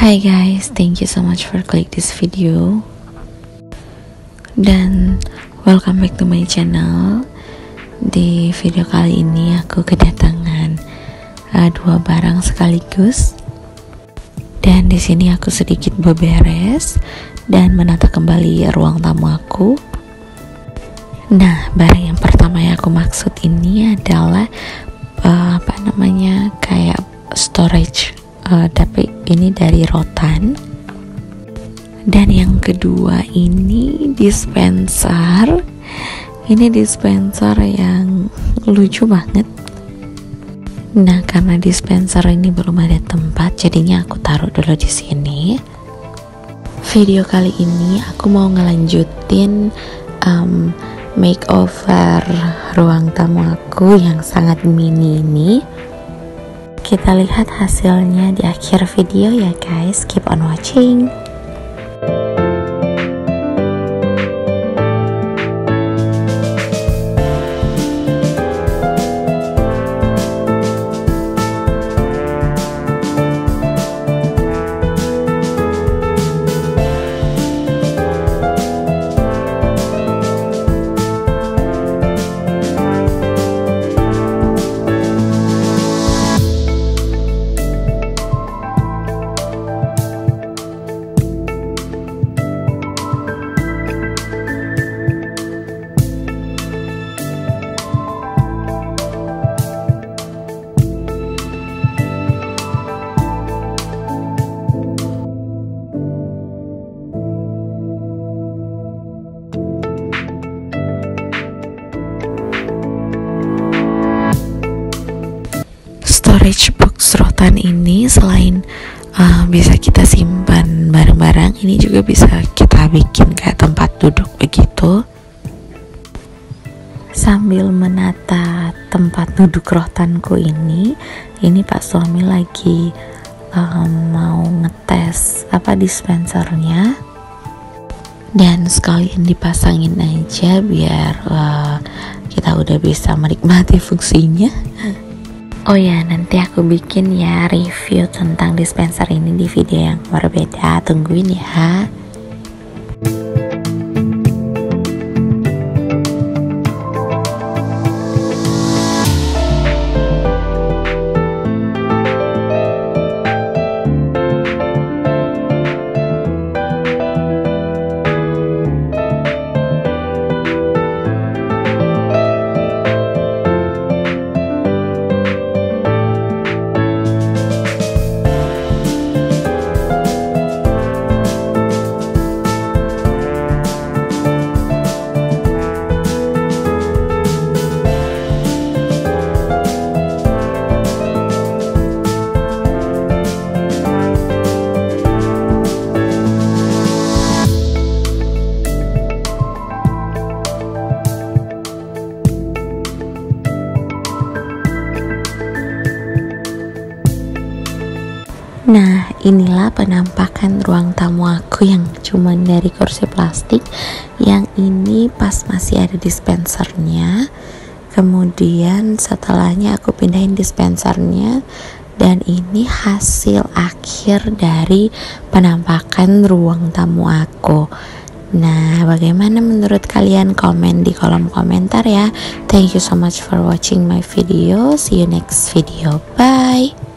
Hi guys, thank you so much for click this video dan welcome back to my channel. Di video kali ini aku kedatangan dua barang sekaligus, dan di sini aku sedikit beberes dan menata kembali ruang tamu aku. Nah, barang yang pertama yang aku maksud ini adalah kayak storage, tapi ini dari rotan. Dan yang kedua ini dispenser. Ini dispenser yang lucu banget. Nah, karena dispenser ini belum ada tempat, jadinya aku taruh dulu di sini. Video kali ini aku mau ngelanjutin makeover ruang tamu aku yang sangat mini ini. Kita lihat hasilnya di akhir video ya guys, keep on watching. Storage box rotan ini selain bisa kita simpan barang-barang, ini juga bisa kita bikin kayak tempat duduk begitu. Sambil menata tempat duduk rotanku ini Pak suami lagi mau ngetes dispensernya, dan sekalian dipasangin aja biar kita udah bisa menikmati fungsinya. Oh ya, nanti aku bikin ya review tentang dispenser ini di video yang berbeda, tungguin ya. Nah, inilah penampakan ruang tamu aku yang cuman dari kursi plastik. Yang ini pas masih ada dispensernya, kemudian setelahnya aku pindahin dispensernya, dan ini hasil akhir dari penampakan ruang tamu aku. Nah, bagaimana menurut kalian? Komen di kolom komentar ya. Thank you so much for watching my video, see you next video, bye.